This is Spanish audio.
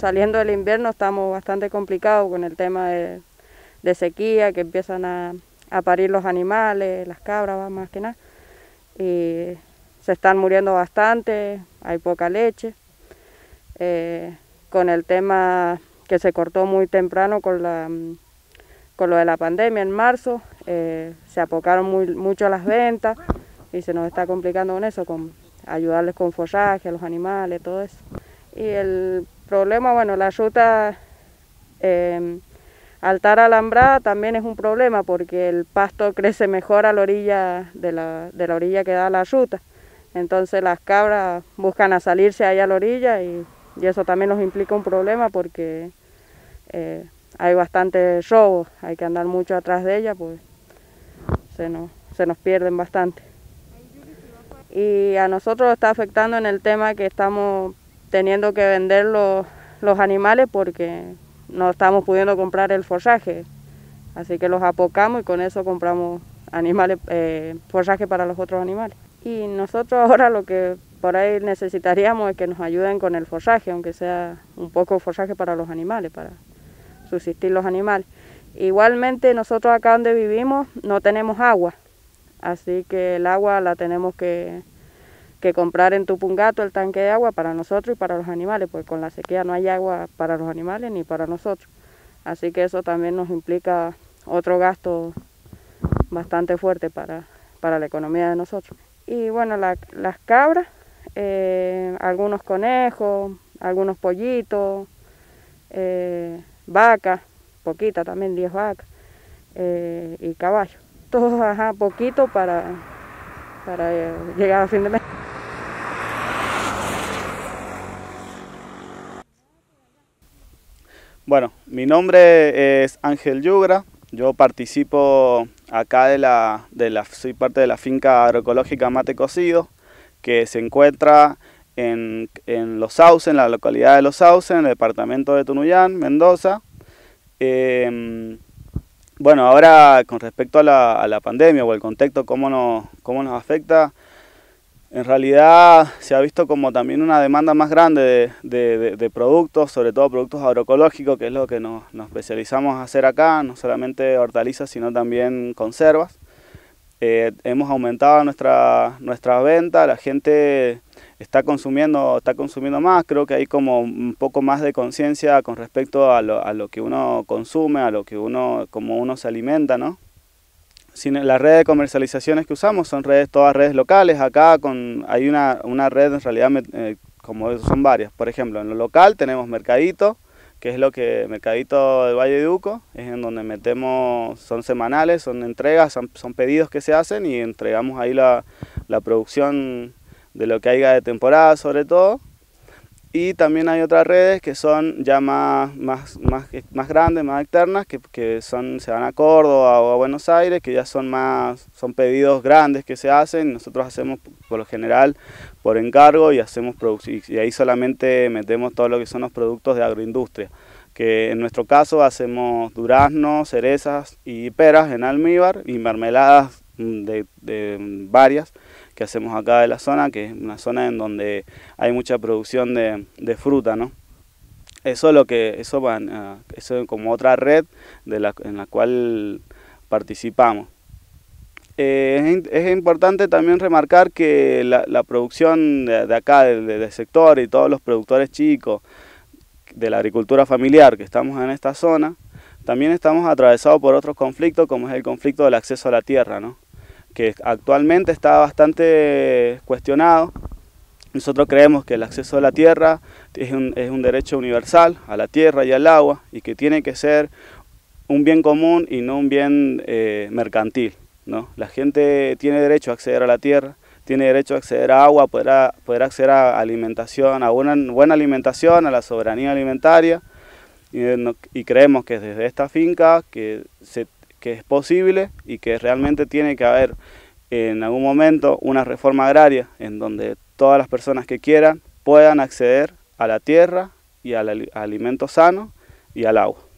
saliendo del invierno estamos bastante complicados con el tema de sequía, que empiezan a parir los animales, las cabras más que nada, y se están muriendo bastante, hay poca leche. Con el tema que se cortó muy temprano con lo de la pandemia en marzo, se apocaron mucho las ventas y se nos está complicando con eso, con ayudarles con follaje a los animales, todo eso. Y el problema, bueno, la ruta al estar alambrada también es un problema porque el pasto crece mejor a la orilla de la orilla que da la ruta. Entonces las cabras buscan a salirse ahí a la orilla y eso también nos implica un problema porque hay bastante robo, hay que andar mucho atrás de ellas, pues se nos pierden bastante. Y a nosotros está afectando en el tema que estamos teniendo que vender los animales porque no estamos pudiendo comprar el forraje, así que los apocamos y con eso compramos animales, forraje para los otros animales. Y nosotros ahora lo que por ahí necesitaríamos es que nos ayuden con el forraje, aunque sea un poco forraje para los animales, para subsistir los animales. Igualmente nosotros acá donde vivimos no tenemos agua, así que el agua la tenemos que comprar en Tupungato, el tanque de agua para nosotros y para los animales, porque con la sequía no hay agua para los animales ni para nosotros. Así que eso también nos implica otro gasto bastante fuerte para la economía de nosotros. Y bueno, las cabras, algunos conejos, algunos pollitos, vacas, poquita también, 10 vacas, y caballos. Todo, ajá, poquito para llegar a fin de mes. Bueno, mi nombre es Ángel Yugra, yo participo acá soy parte de la finca agroecológica Mate Cocido, que se encuentra en Los Sauces, en la localidad de Los Sauces, en el departamento de Tunuyán, Mendoza. Bueno, ahora con respecto a la pandemia o el contexto, cómo nos afecta, en realidad se ha visto como también una demanda más grande de productos, sobre todo productos agroecológicos, que es lo que nos especializamos a hacer acá, no solamente hortalizas, sino también conservas. Hemos aumentado nuestra venta, la gente está consumiendo más, creo que hay como un poco más de conciencia con respecto a lo que uno consume, cómo uno se alimenta, ¿no? Las redes de comercializaciones que usamos son todas redes locales. Acá hay una red en realidad, como son varias. Por ejemplo, en lo local tenemos Mercadito, que es Mercadito del Valle de Uco, es en donde son semanales, son entregas, son pedidos que se hacen y entregamos ahí la producción de lo que haya de temporada sobre todo. Y también hay otras redes que son ya más grandes, más externas, se van a Córdoba o a Buenos Aires, que ya son pedidos grandes que se hacen. Nosotros hacemos por lo general por encargo y hacemos y ahí solamente metemos todo lo que son los productos de agroindustria, que en nuestro caso hacemos duraznos, cerezas y peras en almíbar y mermeladas de varias que hacemos acá de la zona, que es una zona en donde hay mucha producción de fruta, ¿no? Eso es como otra red en la cual participamos. Es importante también remarcar que la producción de acá, del sector y todos los productores chicos de la agricultura familiar que estamos en esta zona, también estamos atravesados por otros conflictos, como es el conflicto del acceso a la tierra, ¿no?, que actualmente está bastante cuestionado. Nosotros creemos que el acceso a la tierra es un derecho universal, a la tierra y al agua, y que tiene que ser un bien común y no un bien mercantil, ¿no? La gente tiene derecho a acceder a la tierra, tiene derecho a acceder a agua, poder acceder a alimentación, a una buena alimentación, a la soberanía alimentaria, y creemos que desde esta finca que es posible y que realmente tiene que haber en algún momento una reforma agraria en donde todas las personas que quieran puedan acceder a la tierra y a alimentos sanos y al agua.